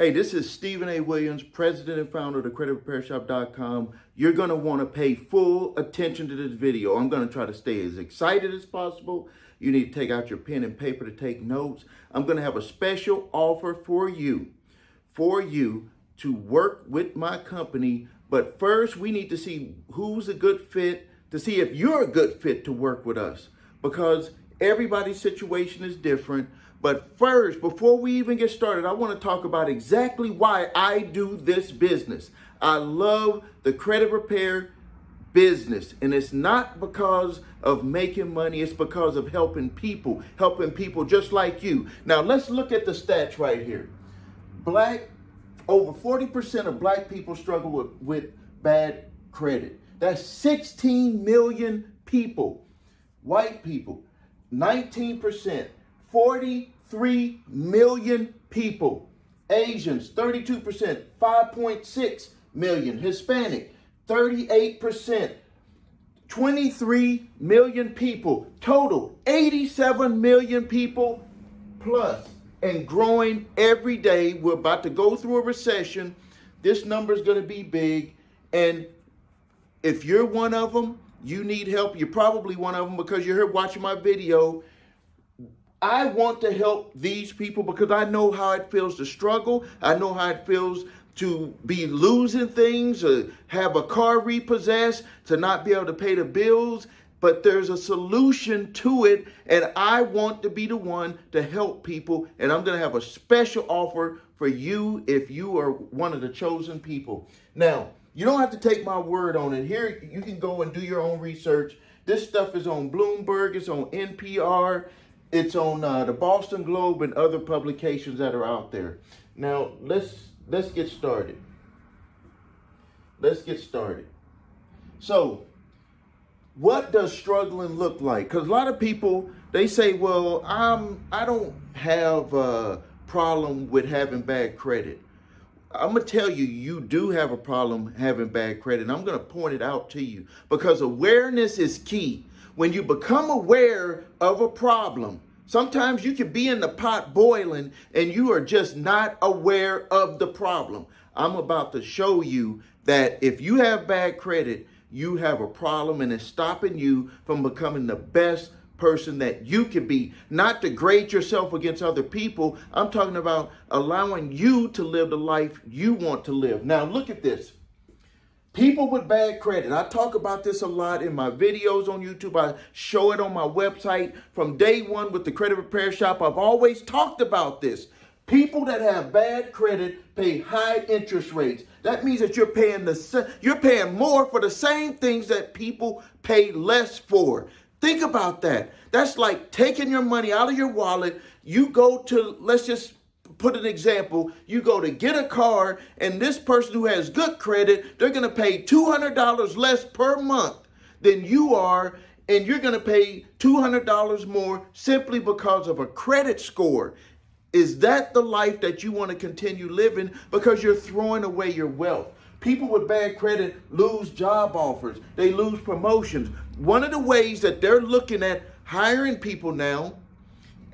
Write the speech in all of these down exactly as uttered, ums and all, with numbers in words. Hey, this is Stephen A. Williams, president and founder of the credit repair shop dot com. You're going to want to pay full attention to this video. I'm going to try to stay as excited as possible. You need to take out your pen and paper to take notes. I'm going to have a special offer for you, for you to work with my company. But first, we need to see who's a good fit, to see if you're a good fit to work with us, because everybody's situation is different. But first, before we even get started, I want to talk about exactly why I do this business. I love the credit repair business, and it's not because of making money. It's because of helping people, helping people just like you. Now, let's look at the stats right here. Black, over forty percent of black people struggle with, with bad credit. That's sixteen million people. White people, nineteen percent, forty-three million people. Asians, thirty-two percent, five point six million. Hispanic, thirty-eight percent, twenty-three million people. Total, eighty-seven million people plus, and growing every day. We're about to go through a recession. This number is going to be big. And if you're one of them, you need help. You're probably one of them because you're here watching my video. I want to help these people because I know how it feels to struggle. I know how it feels to be losing things, or have a car repossessed, to not be able to pay the bills. But there's a solution to it, and I want to be the one to help people. And I'm going to have a special offer for you if you are one of the chosen people. Now, you don't have to take my word on it. Here, you can go and do your own research. This stuff is on Bloomberg. It's on N P R. It's on uh, the Boston Globe and other publications that are out there. Now, let's let's get started. Let's get started. So, what does struggling look like? Because a lot of people, they say, well, I'm, I don't have a problem with having bad credit. I'm going to tell you, you do have a problem having bad credit. And I'm going to point it out to you because awareness is key. When you become aware of a problem, sometimes you can be in the pot boiling and you are just not aware of the problem. I'm about to show you that if you have bad credit, you have a problem, and it's stopping you from becoming the best person that you can be. Not to grade yourself against other people. I'm talking about allowing you to live the life you want to live. Now, look at this. People with bad credit. I talk about this a lot in my videos on YouTube. I show it on my website. From day one with the Credit Repair Shop, I've always talked about this. People that have bad credit pay high interest rates. That means that you're paying the you're paying more for the same things that people pay less for. Think about that. That's like taking your money out of your wallet. You go to, let's just put an example, you go to get a car, and this person who has good credit, they're going to pay two hundred dollars less per month than you are, and you're going to pay two hundred dollars more simply because of a credit score. Is that the life that you want to continue living? Because you're throwing away your wealth. People with bad credit lose job offers. They lose promotions. One of the ways that they're looking at hiring people now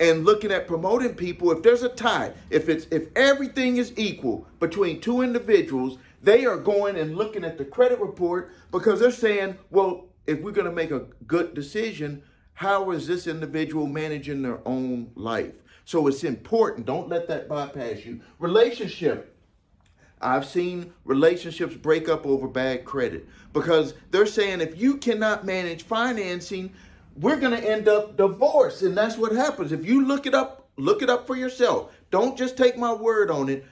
and looking at promoting people, if there's a tie, if it's if everything is equal between two individuals, they are going and looking at the credit report because they're saying, well, if we're going to make a good decision, how is this individual managing their own life? So it's important. Don't let that bypass you. Relationship. I've seen relationships break up over bad credit because they're saying if you cannot manage financing, we're going to end up divorced. And that's what happens. If you look it up, look it up for yourself. Don't just take my word on it.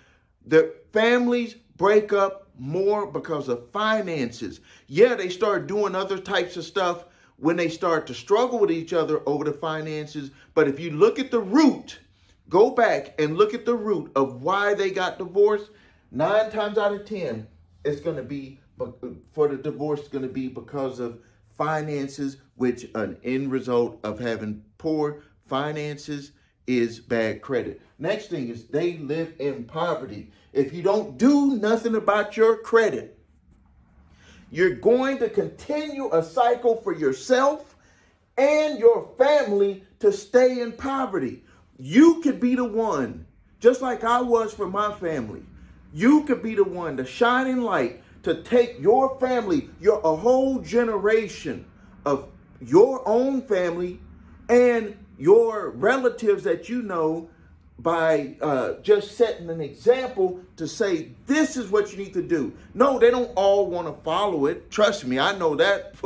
The families break up more because of finances. Yeah, they start doing other types of stuff when they start to struggle with each other over the finances. But if you look at the root, go back and look at the root of why they got divorced, nine times out of ten, it's going to be, for the divorce, going to be because of finances, which an end result of having poor finances is bad credit. Next thing is they live in poverty. If you don't do nothing about your credit, you're going to continue a cycle for yourself and your family to stay in poverty. You could be the one just like I was for my family. You could be the one, the shining light, to take your family, your a whole generation of your own family and your relatives that you know, by uh, just setting an example to say, this is what you need to do. No, they don't all want to follow it. Trust me, I know that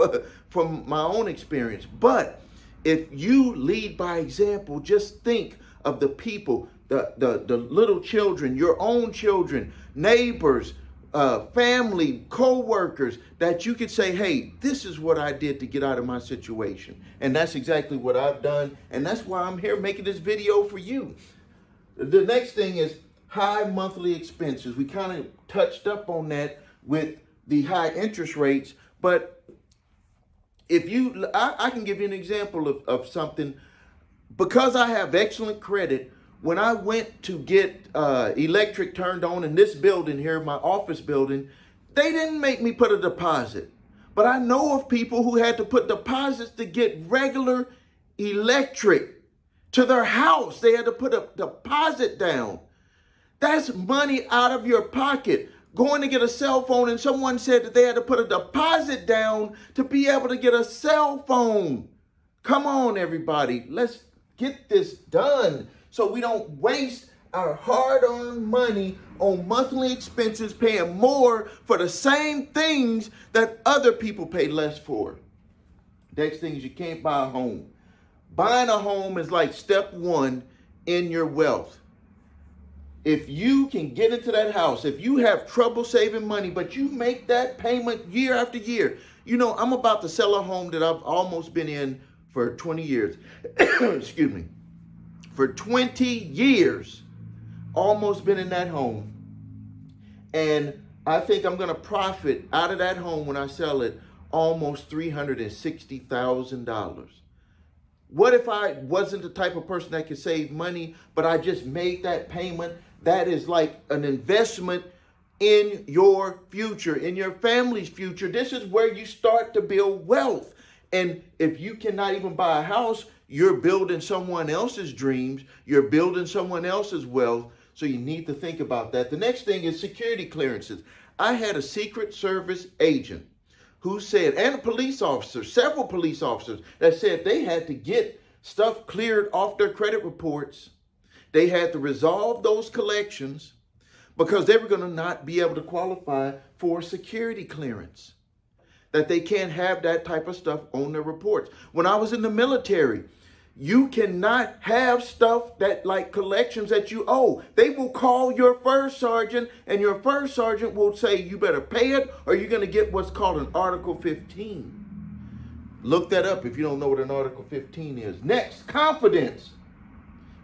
from my own experience. But if you lead by example, just think of the people, the, the, the little children, your own children, neighbors, uh, family, co-workers, that you could say, hey, this is what I did to get out of my situation. And that's exactly what I've done. And that's why I'm here making this video for you. The next thing is high monthly expenses. We kind of touched up on that with the high interest rates, but if you, I, I can give you an example of, of something. Because I have excellent credit, when I went to get uh, electric turned on in this building here, my office building, they didn't make me put a deposit. But I know of people who had to put deposits to get regular electric to their house. They had to put a deposit down. That's money out of your pocket. Going to get a cell phone, and someone said that they had to put a deposit down to be able to get a cell phone. Come on, everybody. Let's get this done so we don't waste our hard-earned money on monthly expenses, paying more for the same things that other people pay less for. Next thing is you can't buy a home. Buying a home is like step one in your wealth. If you can get into that house, if you have trouble saving money, but you make that payment year after year. You know, I'm about to sell a home that I've almost been in for twenty years. Excuse me. For twenty years, almost been in that home. And I think I'm going to profit out of that home when I sell it almost three hundred sixty thousand dollars. What if I wasn't the type of person that could save money, but I just made that payment? That is like an investment in your future, in your family's future. This is where you start to build wealth. And if you cannot even buy a house, you're building someone else's dreams. You're building someone else's wealth. So you need to think about that. The next thing is security clearances. I had a Secret Service agent who said, and a police officer, several police officers, that said they had to get stuff cleared off their credit reports. They had to resolve those collections because they were going to not be able to qualify for security clearance, that they can't have that type of stuff on their reports. When I was in the military, you cannot have stuff that like collections that you owe. They will call your first sergeant and your first sergeant will say, you better pay it or you're going to get what's called an Article fifteen. Look that up if you don't know what an Article fifteen is. Next, confidence.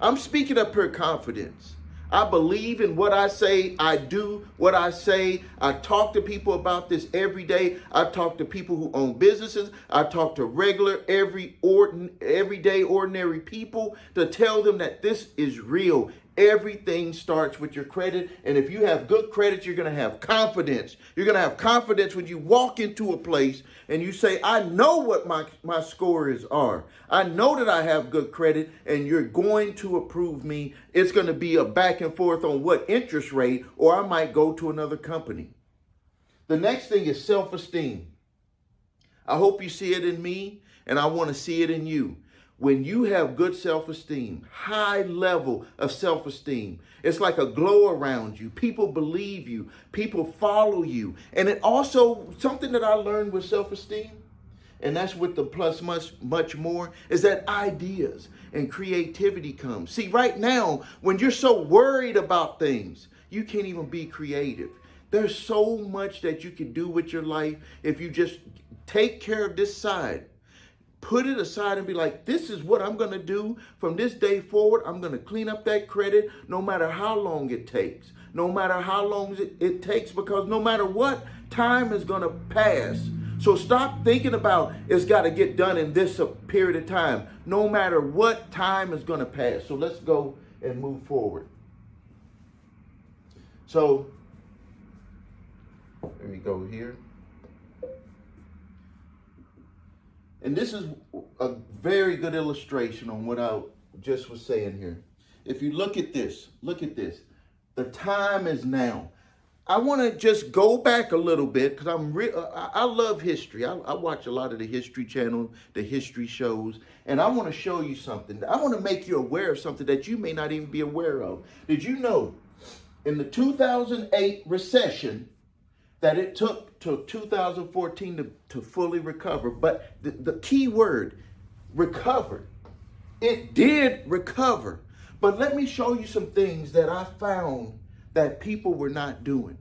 I'm speaking up here, confidence. I believe in what I say. I do what I say. I talk to people about this every day. I talk to people who own businesses. I talk to regular, every ordin, everyday, ordinary people to tell them that this is real. Everything starts with your credit. And if you have good credit, you're going to have confidence. You're going to have confidence when you walk into a place and you say, I know what my, my scores are. I know that I have good credit and you're going to approve me. It's going to be a back and forth on what interest rate, or I might go to another company. The next thing is self-esteem. I hope you see it in me and I want to see it in you. When you have good self-esteem, high level of self-esteem, it's like a glow around you. People believe you. People follow you. And it also, something that I learned with self-esteem, and that's with the plus much, much more, is that ideas and creativity come. See, right now, when you're so worried about things, you can't even be creative. There's so much that you can do with your life if you just take care of this side. Put it aside and be like, this is what I'm going to do from this day forward. I'm going to clean up that credit no matter how long it takes, no matter how long it, it takes, because no matter what, time is going to pass. So stop thinking about it's got to get done in this period of time. No matter what, time is going to pass. So let's go and move forward. So there we go here. And this is a very good illustration on what I just was saying here. If you look at this, look at this. The time is now. I want to just go back a little bit because I'm re I, I love history. I, I watch a lot of the History Channel, the history shows, and I want to show you something. I want to make you aware of something that you may not even be aware of. Did you know in the two thousand eight recession that it took till two thousand fourteen to, to fully recover? But the, the key word, recovered. It did recover. But let me show you some things that I found that people were not doing.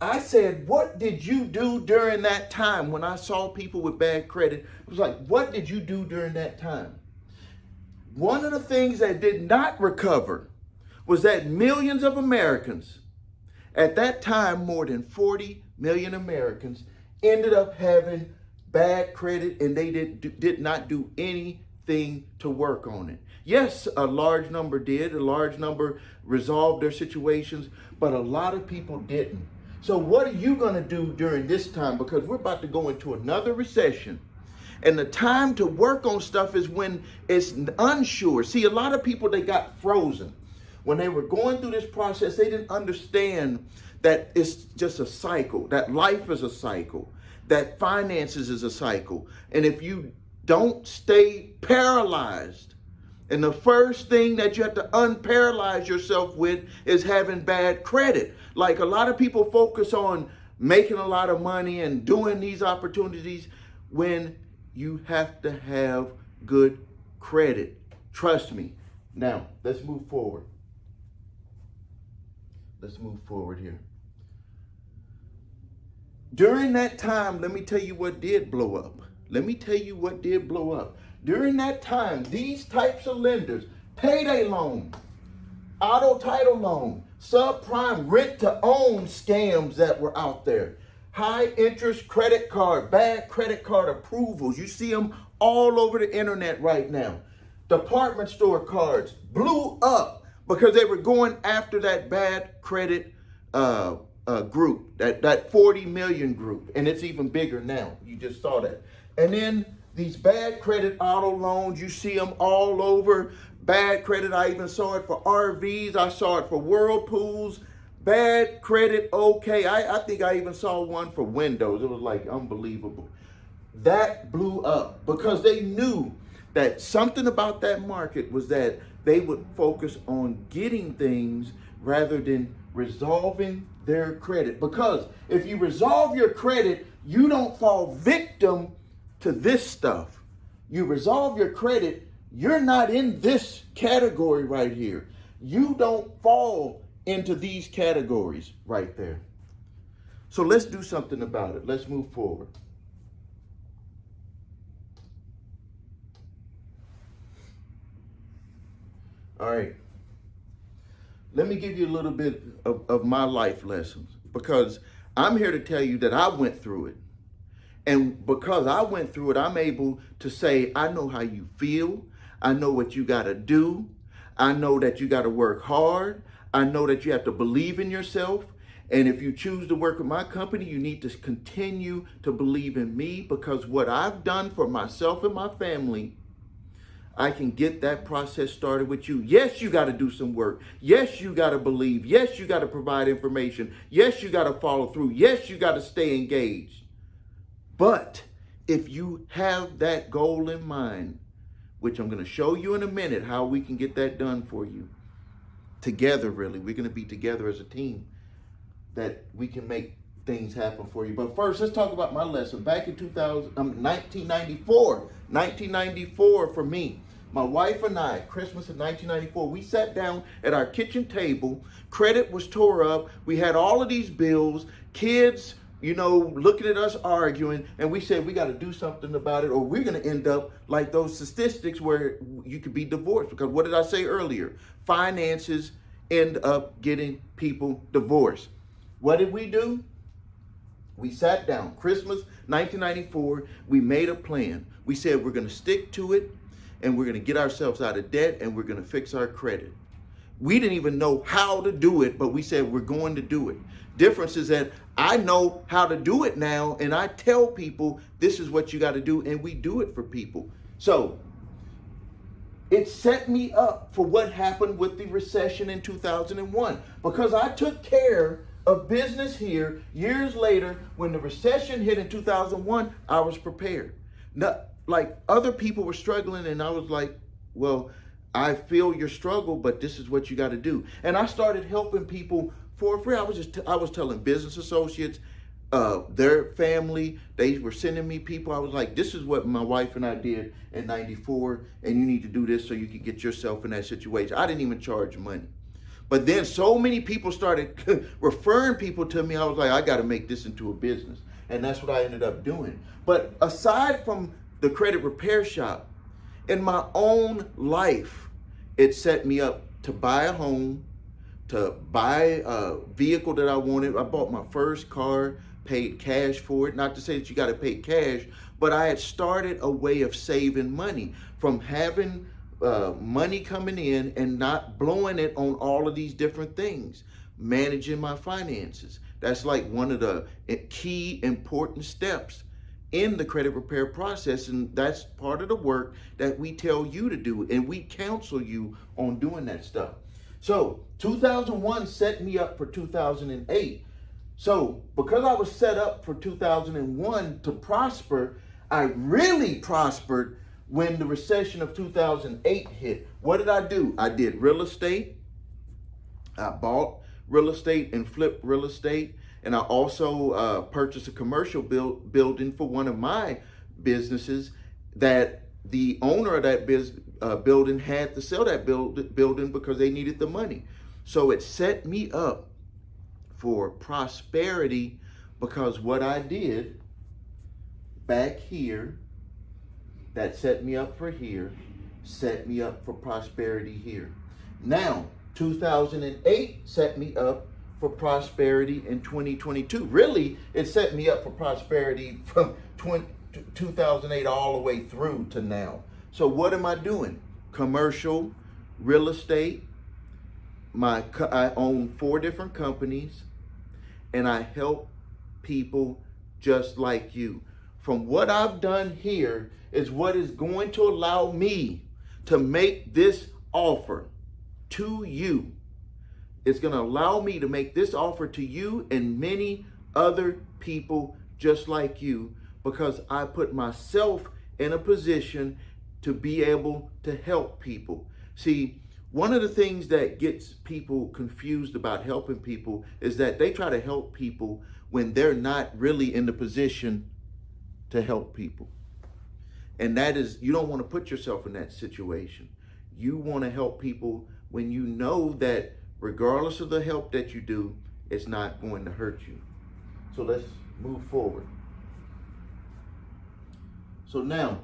I said, what did you do during that time? When I saw people with bad credit, I was like, what did you do during that time? One of the things that did not recover was that millions of Americans, at that time, more than forty million Americans ended up having bad credit, and they did, did not do anything to work on it. Yes, a large number did. A large number resolved their situations, but a lot of people didn't. So what are you going to do during this time? Because we're about to go into another recession. And the time to work on stuff is when it's unsure. See, a lot of people, they got frozen. When they were going through this process, they didn't understand that it's just a cycle, that life is a cycle, that finances is a cycle. And if you don't stay paralyzed, and the first thing that you have to unparalyze yourself with is having bad credit. Like, a lot of people focus on making a lot of money and doing these opportunities when you have to have good credit. Trust me. Now, let's move forward. Let's move forward here. During that time, let me tell you what did blow up. Let me tell you what did blow up. During that time, these types of lenders, payday loan, auto title loan, subprime rent-to-own scams that were out there, high interest credit card, bad credit card approvals. You see them all over the internet right now. Department store cards blew up because they were going after that bad credit uh, uh, group, that, that forty million group. And it's even bigger now. You just saw that. And then these bad credit auto loans, you see them all over. Bad credit, I even saw it for R Vs. I saw it for whirlpools. Bad credit, okay. I, I think I even saw one for windows. It was like unbelievable. That blew up because they knew that something about that market was that they would focus on getting things rather than resolving their credit. Because if you resolve your credit, you don't fall victim to this stuff. You resolve your credit, you're not in this category right here. You don't fall into these categories right there. So let's do something about it. Let's move forward. All right. Let me give you a little bit of, of my life lessons, because I'm here to tell you that I went through it. And because I went through it, I'm able to say, I know how you feel. I know what you got to do. I know that you got to work hard. I know that you have to believe in yourself. And if you choose to work with my company, you need to continue to believe in me, because what I've done for myself and my family, I can get that process started with you. Yes, you got to do some work. Yes, you got to believe. Yes, you got to provide information. Yes, you got to follow through. Yes, you got to stay engaged. But if you have that goal in mind, which I'm going to show you in a minute how we can get that done for you together, really, we're going to be together as a team that we can make things happen for you. But first, let's talk about my lesson. Back in two thousand, um, nineteen ninety-four, nineteen ninety-four for me, my wife and I, Christmas of nineteen ninety-four, we sat down at our kitchen table. Credit was tore up. We had all of these bills, kids, you know, looking at us arguing, and we said, we got to do something about it, or we're going to end up like those statistics where you could be divorced. Because what did I say earlier? Finances end up getting people divorced. What did we do? We sat down, Christmas nineteen ninety-four, we made a plan. We said, we're going to stick to it, and we're going to get ourselves out of debt, and we're going to fix our credit. We didn't even know how to do it, but we said, we're going to do it. Difference is that I know how to do it now, and I tell people this is what you got to do, and we do it for people. So It set me up for what happened with the recession in two thousand one, because I took care of business here years later. When the recession hit in two thousand one, I was prepared. Not, like other people were struggling, and I was like, well, I feel your struggle, but this is what you got to do. And I started helping people for free. I was just, I was telling business associates, uh, their family, they were sending me people. I was like, this is what my wife and I did in ninety-four, and you need to do this so you can get yourself in that situation. I didn't even charge money. But then so many people started referring people to me. I was like, I got to make this into a business. And that's what I ended up doing. But aside from the Credit Repair Shop, in my own life, it set me up to buy a home, to buy a vehicle that I wanted. I bought my first car, paid cash for it. Not to say that you got to pay cash, but I had started a way of saving money from having uh, money coming in and not blowing it on all of these different things. Managing my finances. That's like one of the key important steps in the credit repair process, and that's part of the work that we tell you to do, and we counsel you on doing that stuff. So two thousand one set me up for two thousand eight. So because I was set up for two thousand one to prosper, I really prospered when the recession of two thousand eight hit. What did I do? I did real estate. I bought real estate and flipped real estate. And I also uh, purchased a commercial build, building for one of my businesses that the owner of that biz, uh, building had to sell that build, building because they needed the money. So it set me up for prosperity, because what I did back here that set me up for here, set me up for prosperity here. Now, two thousand eight set me up for prosperity in twenty twenty-two. Really, it set me up for prosperity from two thousand eight all the way through to now. So what am I doing? Commercial, real estate. My I own four different companies, and I help people just like you. From what I've done here is what is going to allow me to make this offer to you. It's going to allow me to make this offer to you and many other people just like you, because I put myself in a position to be able to help people. See, one of the things that gets people confused about helping people is that they try to help people when they're not really in the position to help people. And that is, you don't want to put yourself in that situation. You want to help people when you know that regardless of the help that you do, it's not going to hurt you. So let's move forward. So now,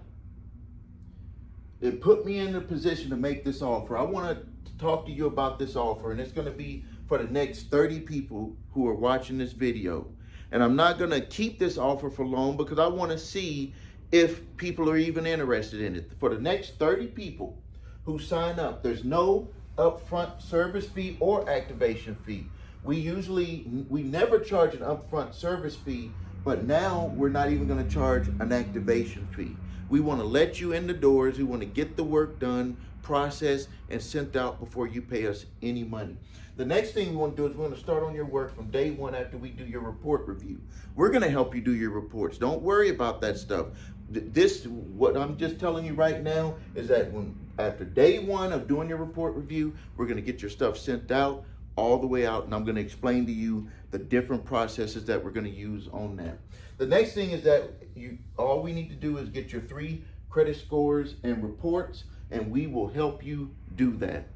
it put me in the position to make this offer. I want to talk to you about this offer, and it's going to be for the next thirty people who are watching this video. And I'm not going to keep this offer for long, because I want to see if people are even interested in it. For the next thirty people who sign up, there's no upfront service fee or activation fee. We usually, we never charge an upfront service fee, but now we're not even going to charge an activation fee. We want to let you in the doors. We want to get the work done, processed, and sent out before you pay us any money. The next thing we want to do is we want to start on your work from day one after we do your report review. We're going to help you do your reports. Don't worry about that stuff. This, what I'm just telling you right now is that when after day one of doing your report review, we're going to get your stuff sent out all the way out, and I'm going to explain to you the different processes that we're going to use on that. The next thing is that you, all we need to do is get your three credit scores and reports, and we will help you do that.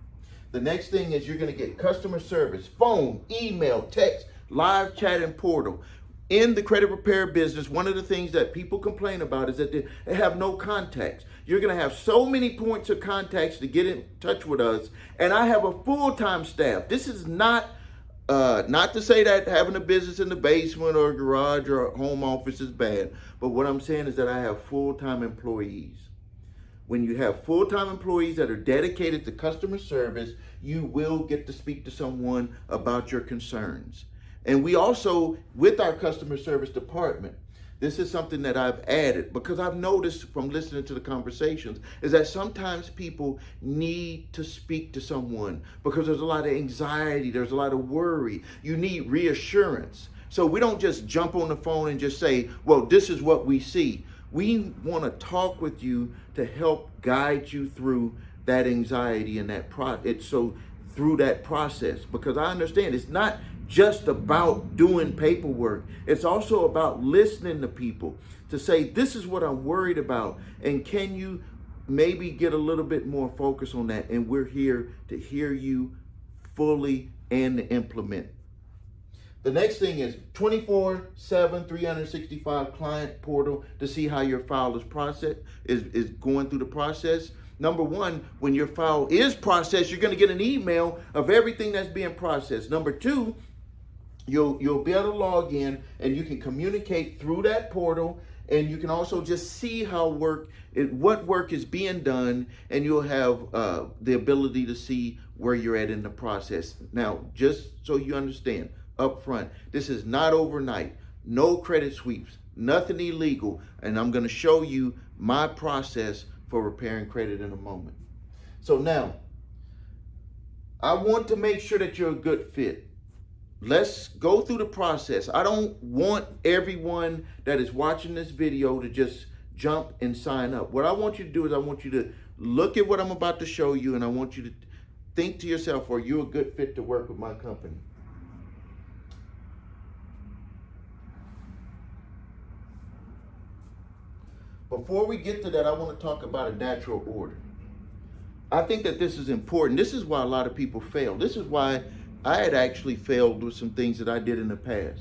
The next thing is you're going to get customer service, phone, email, text, live chat, and portal. In the credit repair business, one of the things that people complain about is that they have no contacts. You're going to have so many points of contacts to get in touch with us. And I have a full-time staff. This is not, uh, not to say that having a business in the basement or garage or home office is bad. But what I'm saying is that I have full-time employees. When you have full-time employees that are dedicated to customer service, you will get to speak to someone about your concerns. And we also, with our customer service department, This is something that I've added because I've noticed from listening to the conversations is that sometimes people need to speak to someone because there's a lot of anxiety, there's a lot of worry. You need reassurance. So we don't just jump on the phone and just say, well, this is what we see. We want to talk with you to help guide you through that anxiety and that pro- it's so through that process, because I understand it's not just about doing paperwork. It's also about listening to people to say, this is what I'm worried about, and can you maybe get a little bit more focus on that? And we're here to hear you fully and to implement. The next thing is twenty-four seven, three sixty-five client portal to see how your file is processed, is, is going through the process. Number one, when your file is processed, you're going to get an email of everything that's being processed. Number two, you'll, you'll be able to log in and you can communicate through that portal, and you can also just see how work, what work is being done, and you'll have uh, the ability to see where you're at in the process. Now, just so you understand up front, this is not overnight, no credit sweeps, nothing illegal, and I'm going to show you my process for repairing credit in a moment. So now, I want to make sure that you're a good fit. Let's go through the process. I don't want everyone that is watching this video to just jump and sign up. What I want you to do is I want you to look at what I'm about to show you, and I want you to think to yourself, are you a good fit to work with my company? Before we get to that, I want to talk about a natural order. I think that this is important. This is why a lot of people fail. This is why I had actually failed with some things that I did in the past.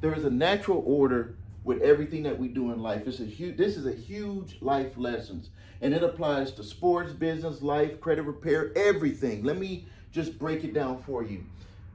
There is a natural order with everything that we do in life. This is a huge, this is a huge life lesson, and it applies to sports, business, life, credit repair, everything. Let me just break it down for you.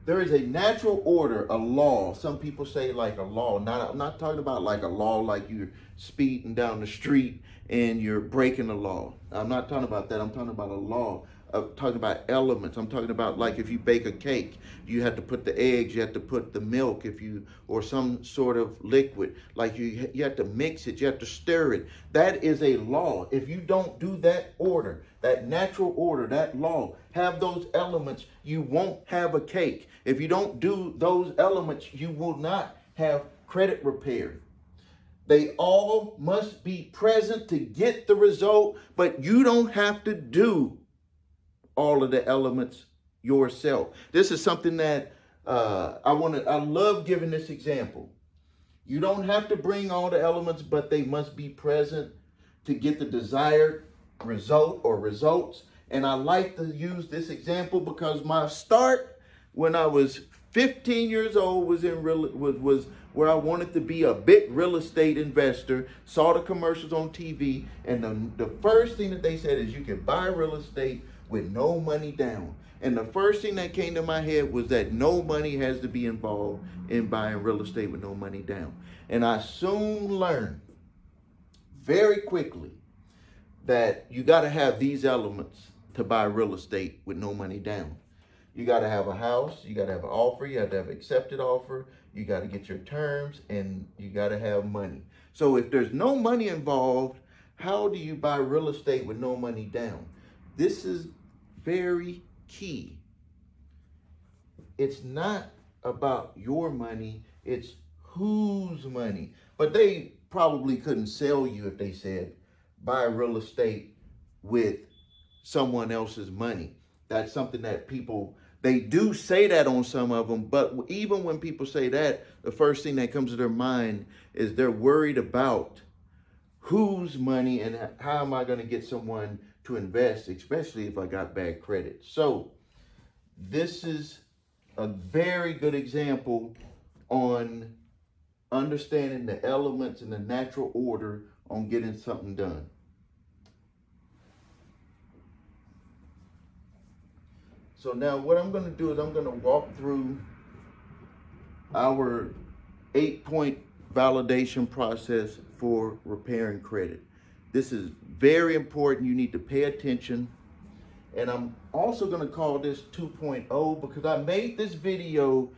There is a natural order, a law. Some people say like a law. Not, I'm not talking about like a law like you're speeding down the street and you're breaking the law. I'm not talking about that. I'm talking about a law. I'm talking about elements. I'm talking about like if you bake a cake, you have to put the eggs, you have to put the milk if you, or some sort of liquid. Like you, you have to mix it, you have to stir it. That is a law. If you don't do that order, that natural order, that law, have those elements, you won't have a cake. If you don't do those elements, you will not have credit repair. They all must be present to get the result, but you don't have to do all of the elements yourself. This is something that uh, I want to, I love giving this example. You don't have to bring all the elements, but they must be present to get the desired result or results. And I like to use this example because my start when I was fifteen years old was in real, was, was where I wanted to be a big real estate investor. Saw the commercials on T V, and the, the first thing that they said is you can buy real estate with no money down. And the first thing that came to my head was that no money has to be involved in buying real estate with no money down. And I soon learned very quickly that you gotta have these elements to buy real estate with no money down. You gotta have a house, you gotta have an offer, you gotta have an accepted offer, you gotta get your terms, and you gotta have money. So if there's no money involved, how do you buy real estate with no money down? This is very key. It's not about your money, it's whose money. But they probably couldn't sell you if they said, buy real estate with someone else's money. That's something that people, they do say that on some of them, but even when people say that, the first thing that comes to their mind is they're worried about whose money and how am I going to get someone to invest, especially if I got bad credit. So this is a very good example on understanding the elements and the natural order on getting something done. So now what I'm going to do is I'm going to walk through our eight-point validation process for repairing credit. This is very important. You need to pay attention. And I'm also going to call this two point oh because I made this video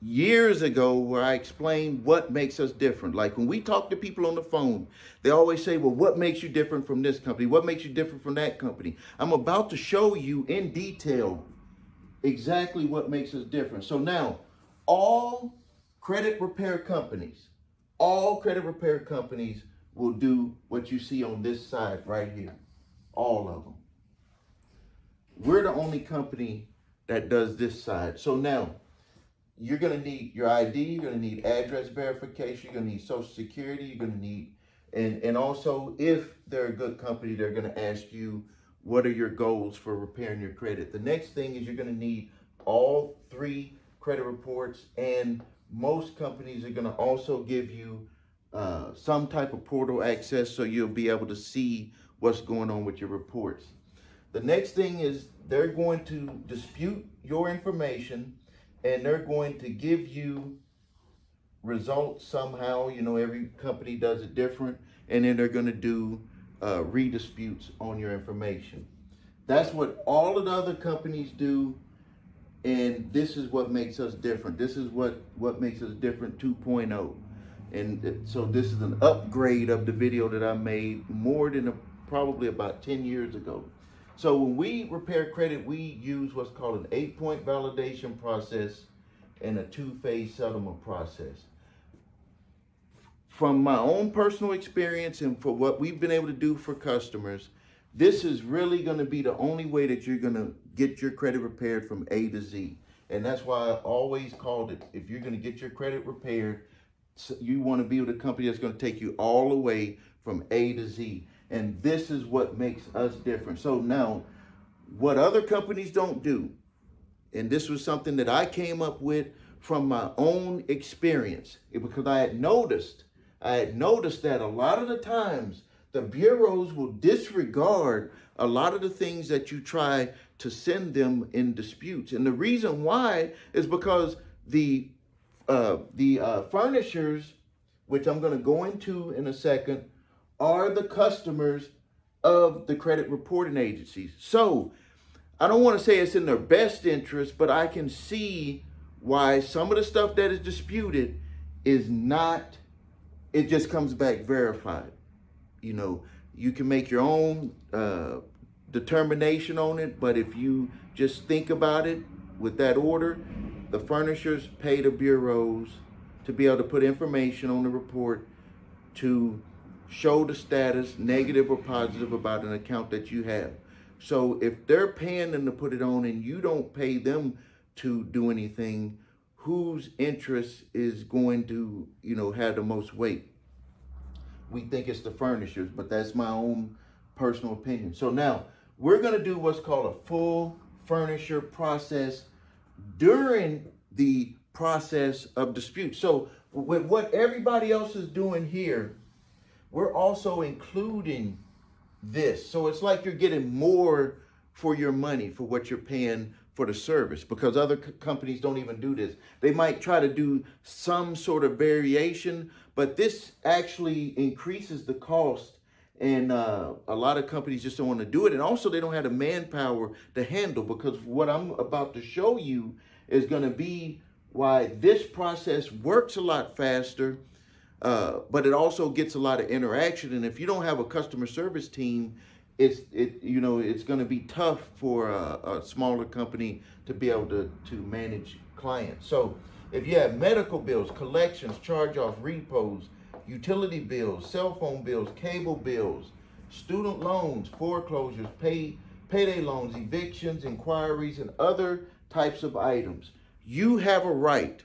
years ago where I explained what makes us different. Like when we talk to people on the phone, they always say, well, what makes you different from this company? What makes you different from that company? I'm about to show you in detail exactly what makes us different. So now all credit repair companies, all credit repair companies will do what you see on this side right here. All of them. We're the only company that does this side. So now you're going to need your I D, you're going to need address verification, you're going to need Social Security, you're going to need, and, and also if they're a good company, they're going to ask you, what are your goals for repairing your credit? The next thing is you're going to need all three credit reports, and most companies are going to also give you uh, some type of portal access so you'll be able to see what's going on with your reports. The next thing is they're going to dispute your information, and they're going to give you results somehow. You know, every company does it different. And then they're going to do uh, redisputes on your information. That's what all of the other companies do. And this is what makes us different. This is what, what makes us different two point oh. And so this is an upgrade of the video that I made more than a, probably about ten years ago. So when we repair credit, we use what's called an eight-point validation process and a two-phase settlement process. From my own personal experience and for what we've been able to do for customers, this is really going to be the only way that you're going to get your credit repaired from A to Z. And that's why I always called it, if you're going to get your credit repaired, you want to be with a company that's going to take you all the way from A to Z. And this is what makes us different. So now, what other companies don't do, and this was something that I came up with from my own experience, it, because I had noticed, I had noticed that a lot of the times the bureaus will disregard a lot of the things that you try to send them in disputes. And the reason why is because the, uh, the uh, furnishers, which I'm going to go into in a second, are the customers of the credit reporting agencies. So I don't want to say it's in their best interest, but I can see why some of the stuff that is disputed is not, it just comes back verified. You know, you can make your own uh, determination on it, but if you just think about it with that order, the furnishers pay the bureaus to be able to put information on the report to show the status, negative or positive, about an account that you have. So if they're paying them to put it on and you don't pay them to do anything, whose interest is going to, you know, have the most weight? We think it's the furnishers, but that's my own personal opinion. So now we're going to do what's called a full furnisher process during the process of dispute. So with what everybody else is doing here, we're also including this. So it's like you're getting more for your money, for what you're paying for the service, because other co- companies don't even do this. They might try to do some sort of variation, but this actually increases the cost. And uh, a lot of companies just don't want to do it. And also they don't have the manpower to handle, because what I'm about to show you is going to be why this process works a lot faster. Uh, but it also gets a lot of interaction, and if you don't have a customer service team, it's it you know it's going to be tough for a, a smaller company to be able to to manage clients. So if you have medical bills, collections, charge-off, repos, utility bills, cell phone bills, cable bills, student loans, foreclosures, pay payday loans, evictions, inquiries, and other types of items, you have a right.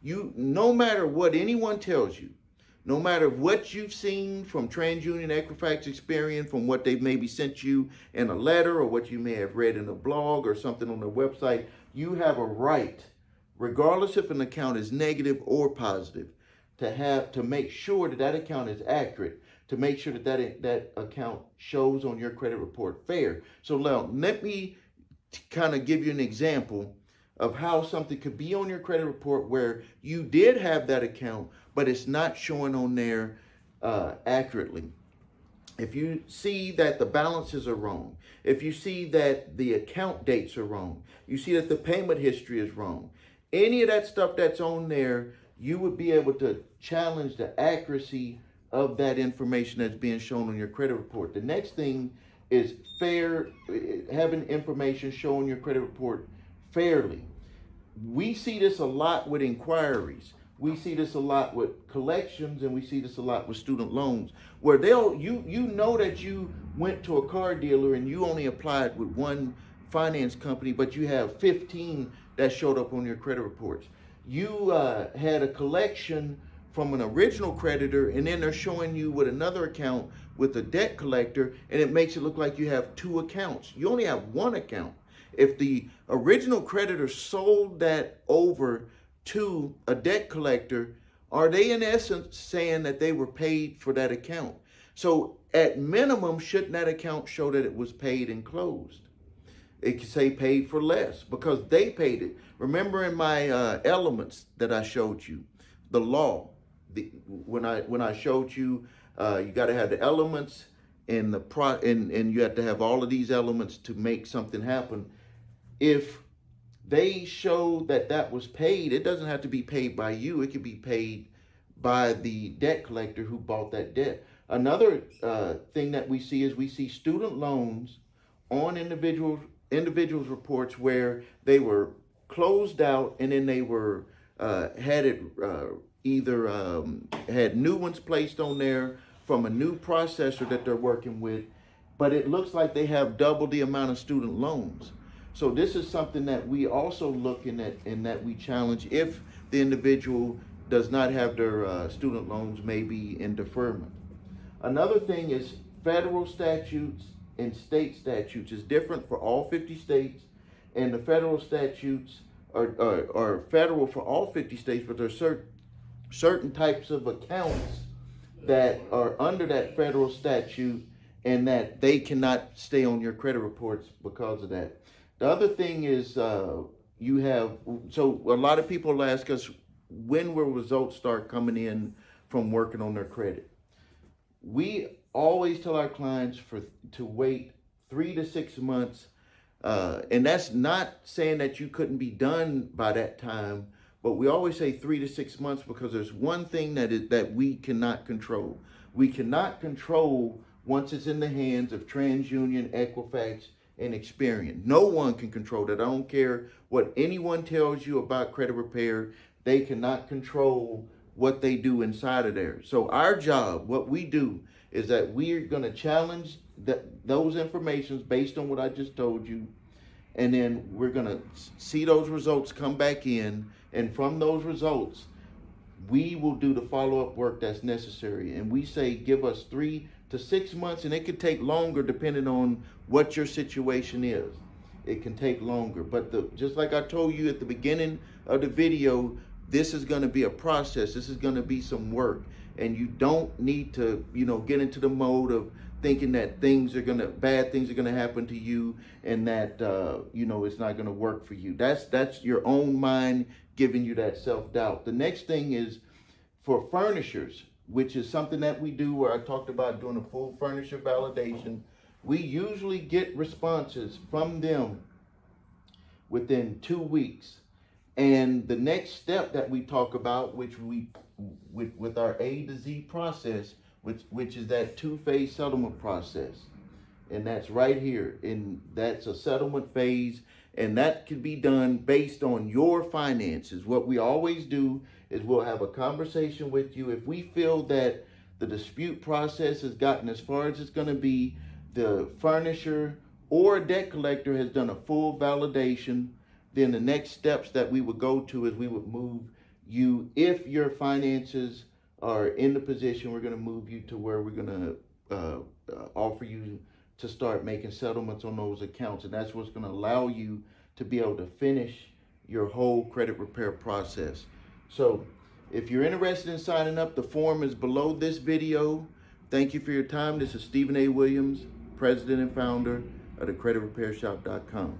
You, no matter what anyone tells you, no matter what you've seen from TransUnion, Equifax, Experian, from what they've maybe sent you in a letter or what you may have read in a blog or something on their website, you have a right, regardless if an account is negative or positive, to have to make sure that that account is accurate, to make sure that that, that account shows on your credit report fair. So now, let me kind of give you an example of how something could be on your credit report where you did have that account, but it's not showing on there uh, accurately. If you see that the balances are wrong, if you see that the account dates are wrong, you see that the payment history is wrong, any of that stuff that's on there, you would be able to challenge the accuracy of that information that's being shown on your credit report. The next thing is fair, having information shown your credit report fairly. We see this a lot with inquiries. We see this a lot with collections, and we see this a lot with student loans, where they'll you you know that you went to a car dealer and you only applied with one finance company, but you have fifteen that showed up on your credit reports. You uh, had a collection from an original creditor, and then they're showing you with another account with a debt collector, and it makes it look like you have two accounts. You only have one account. If the original creditor sold that over to a debt collector, are they in essence saying that they were paid for that account? So at minimum, shouldn't that account show that it was paid and closed? It could say paid for less because they paid it. Remember in my uh, elements that I showed you, the law, the, when I when I showed you, uh, you got to have the elements and the pro and and you have to have all of these elements to make something happen. If they show that that was paid, it doesn't have to be paid by you. It could be paid by the debt collector who bought that debt. Another uh, thing that we see is we see student loans on individuals individuals reports where they were closed out, and then they were uh, had it uh, either um, had new ones placed on there from a new processor that they're working with, but it looks like they have double the amount of student loans. So this is something that we also look in at and that we challenge if the individual does not have their uh, student loans maybe in deferment. Another thing is federal statutes and state statutes is different for all fifty states, and the federal statutes are, are, are federal for all fifty states, but there are certain, certain types of accounts that are under that federal statute and that they cannot stay on your credit reports because of that. The other thing is uh, you have, so a lot of people ask us, when will results start coming in from working on their credit? We always tell our clients for to wait three to six months. Uh, and that's not saying that you couldn't be done by that time, but we always say three to six months because there's one thing that is, that we cannot control. We cannot control once it's in the hands of TransUnion, Equifax, and Experian. No one can control that. I don't care what anyone tells you about credit repair. They cannot control what they do inside of there. So our job, what we do, is that we're gonna challenge that those informations based on what I just told you, and then we're gonna see those results come back in, and from those results, we will do the follow-up work that's necessary. And we say, give us three to six months, and it could take longer depending on what your situation is. It can take longer, but the, just like I told you at the beginning of the video, this is gonna be a process. This is gonna be some work. And you don't need to, you know, get into the mode of thinking that things are gonna, bad things are gonna happen to you and that, uh, you know, it's not gonna work for you. That's, that's your own mind giving you that self-doubt. The next thing is for furnishers, which is something that we do where I talked about doing a full furnisher validation. We usually get responses from them within two weeks. And the next step that we talk about, which we, with, with our A to Z process, which, which is that two-phase settlement process. And that's right here, and that's a settlement phase, and that could be done based on your finances. What we always do is we'll have a conversation with you. If we feel that the dispute process has gotten as far as it's gonna be, the furnisher or debt collector has done a full validation, then the next steps that we would go to is we would move you, if your finances are in the position, we're gonna move you to where we're gonna uh, uh, offer you to start making settlements on those accounts. And that's what's gonna allow you to be able to finish your whole credit repair process. So if you're interested in signing up, the form is below this video. Thank you for your time. This is Stephen A. Williams, President and Founder of the credit repair shop dot com.